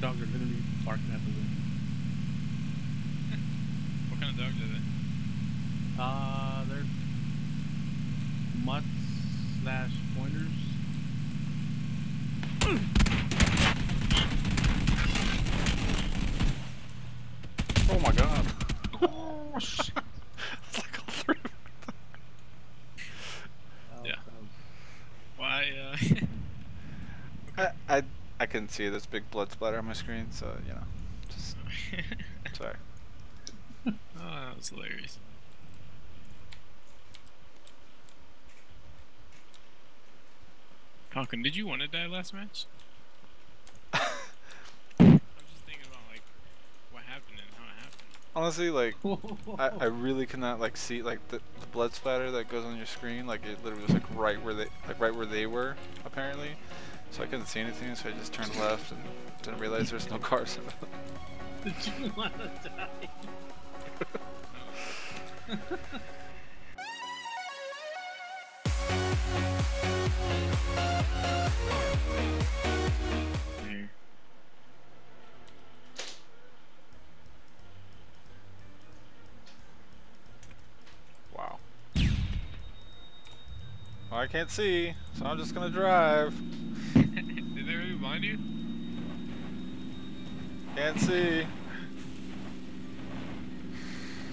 The dogs are literally barking at the wind. What kind of dogs are they? They're mutts / pointers. Oh my god. Oh shit. It's like all three of them. Yeah. Why, okay. I couldn't see this big blood splatter on my screen, so, you know, just, sorry. Oh, that was hilarious. Falcon, did you want to die last match? I'm just thinking about, like, what happened and how it happened. Honestly, like, I really could not, like, see, like, the blood splatter that goes on your screen, like, it literally was, like, right where they were, apparently. So I couldn't see anything, so I just turned left and didn't realize there's no cars in it. Did you want to die? Wow. Well, I can't see, so I'm just gonna drive. Did they really blind you? Can't see.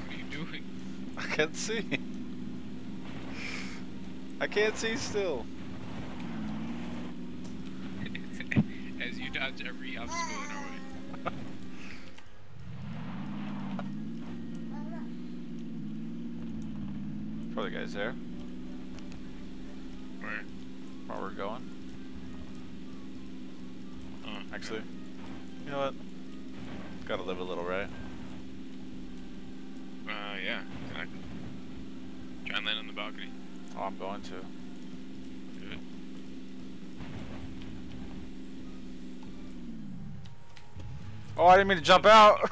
What are you doing? I can't see. I can't see still. As you dodge every obstacle in our way. Probably the guys there. Where? Where we're going. Actually, you know what? Gotta live a little, right? Yeah, exactly. Try and land on the balcony. Oh, I'm going to. Good. Oh, I didn't mean to jump out!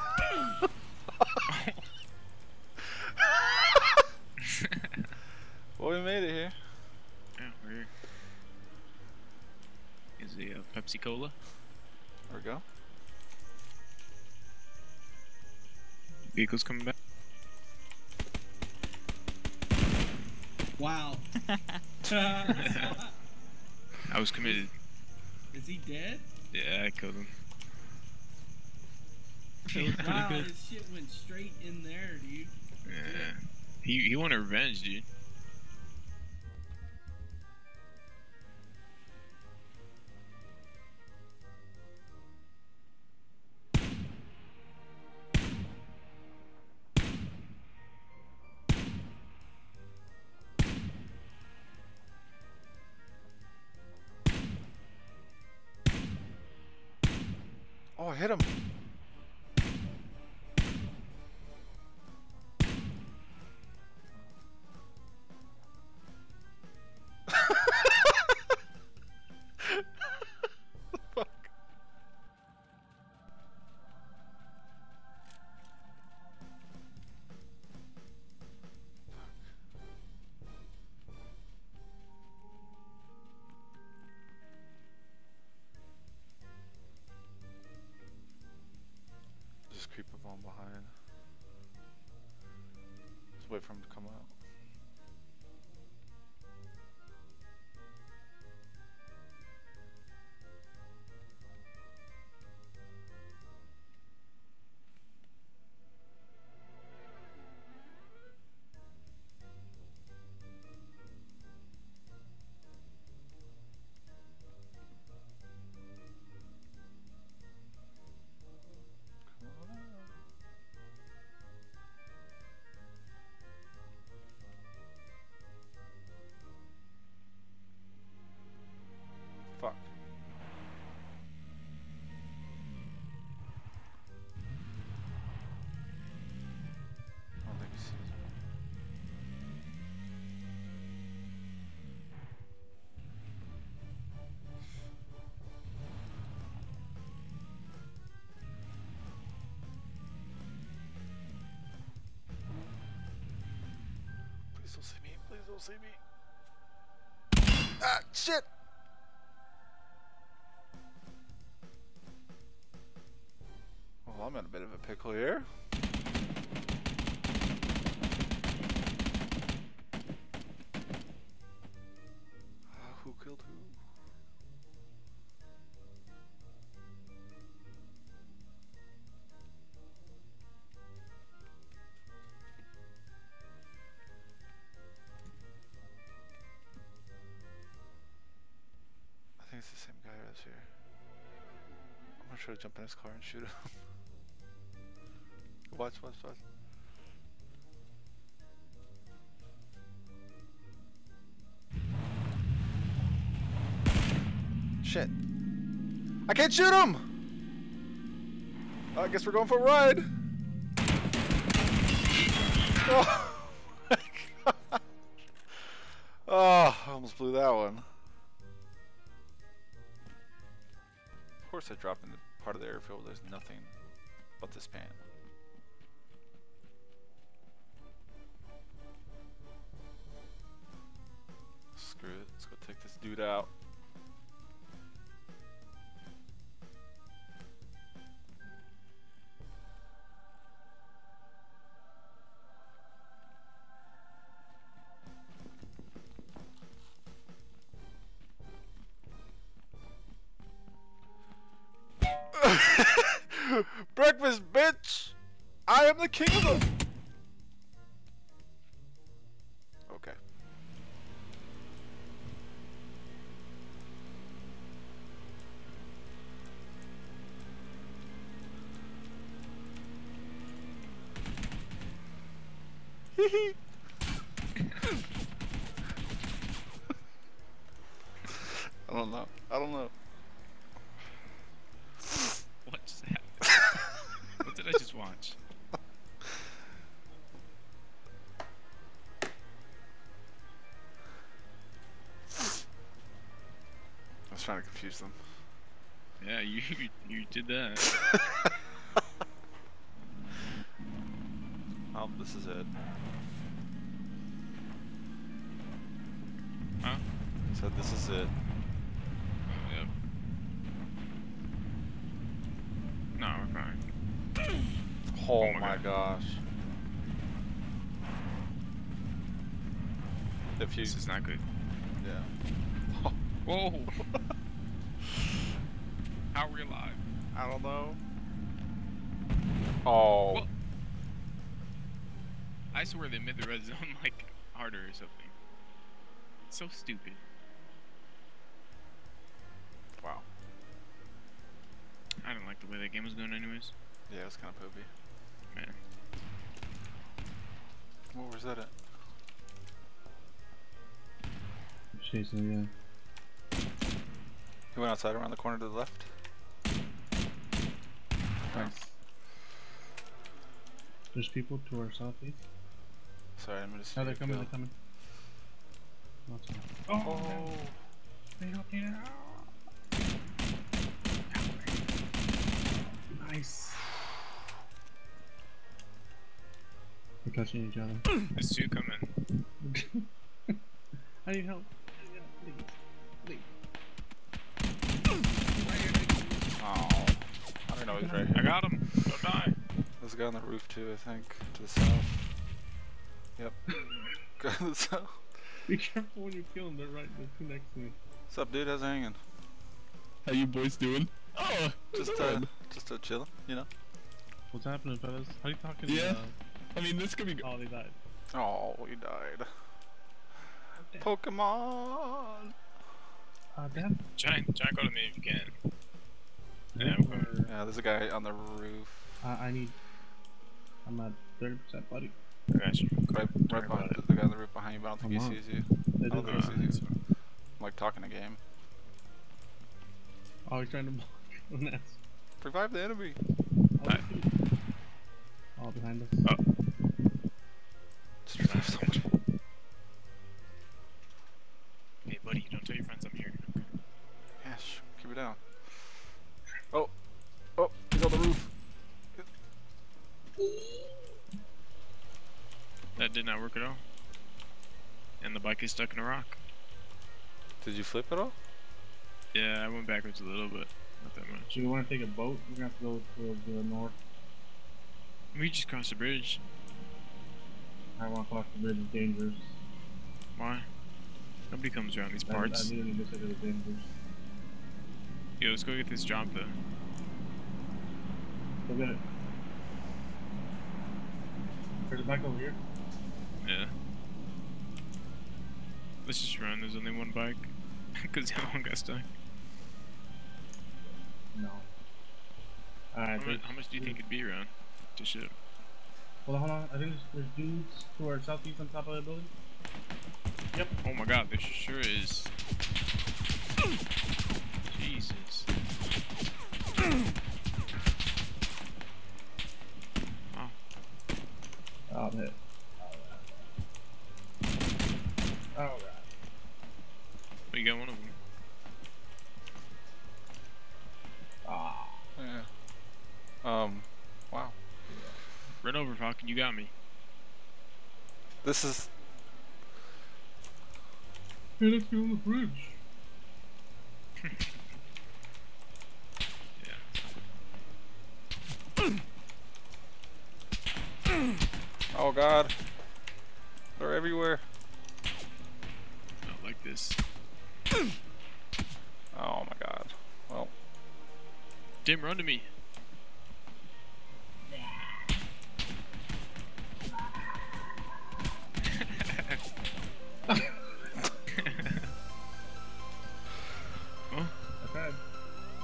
Well, we made it here. Yeah, we're here. Is the Pepsi-Cola? There we go. Vehicle's coming back. Wow. I was committed. Is he dead? Yeah, I killed him. Wow, his shit went straight in there, dude. Yeah. He wanted revenge, dude. Oh, I hit him. Fuck. Just creep up on behind. Just wait for him to come out. Please don't see me, please don't see me. Ah, shit! Well, I'm in a bit of a pickle here. Who killed who? I think it's the same guy that's here. I'm gonna try to jump in his car and shoot him. Watch. Shit. I can't shoot him! I guess we're going for a ride! Oh my god! Oh, I almost blew that one. Of course I dropped in the part of the airfield where there's nothing but this pan. Screw it, let's go take this dude out. Breakfast, bitch! I am the king of them! Okay. Hee I don't know. What just happened? What did I just watch? I was trying to confuse them. Yeah, you did that. Oh, this is it. Huh? So this is it. Yep. No, we're fine. Oh my gosh. This is not good. Yeah. Whoa! How are we alive? I don't know. Oh. Well, I swear they made the red zone like harder or something. It's so stupid. Wow. I didn't like the way that game was going anyways. Yeah, it was kind of poopy. Man. What was that at? Chasing the guy. He went outside around the corner to the left. Nice. There's people to our southeast. Sorry, I'm gonna see. No, they're coming. Oh! They helped me now! Nice. We're touching each other. There's two coming. I need help. Leave. Oh, I don't know he's right here. I got him. Don't die. There's a guy on the roof too, I think. To the south. Yep. Go to the south. Be careful when you're killing. They're right next to me. What's up, dude? How's it hanging? How you boys doing? Oh, just chilling, you know. What's happening, fellas? How are you talking? Yeah. I mean, this could be. Oh, they died. Oh, we died. Pokemon. Damn. Try and go to me if you can. Yeah, there's a guy on the roof. I need. I'm at 30%, buddy. Gosh, right behind the guy on the roof behind you, but I don't think he sees you. I don't think he sees you. I'm like talking to game. Oh, he's trying to block on that. Revive the enemy! Alright. Oh, behind us. Oh. Just revive someone. Hey buddy, don't tell your friends I'm here. Okay. Yes, keep it down. Oh! Oh! He's on the roof! That did not work at all. And the bike is stuck in a rock. Did you flip at all? Yeah, I went backwards a little, but not that much. Do you want to take a boat? We're going to have to go to the north. We just crossed the bridge. I won't cross the bridge, it's dangerous. Why? Nobody comes around these parts. I literally just said it was dangerous. Yo, let's go get this job though. Go get it. There's a bike over here. Yeah. Let's just run, there's only one bike. Because the other one got stuck. No. Alright. How much do you think it'd be around to ship? Well, hold on, I think there's dudes who are southeast on top of the building. Yep. Oh my god, there sure is. Jesus. Wow. Oh, I'm hit. Alright. We got one of them. Ah. Yeah. Wow. Run over, Falcon. You got me. This is. Hey, let's get on the bridge. Yeah. Oh God. They're everywhere. Not like this. Oh my God. Well. Dim, run to me. Well, okay.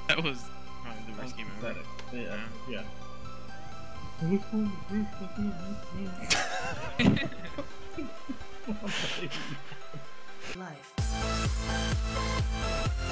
That was probably the worst game ever. Yeah. Yeah. Life.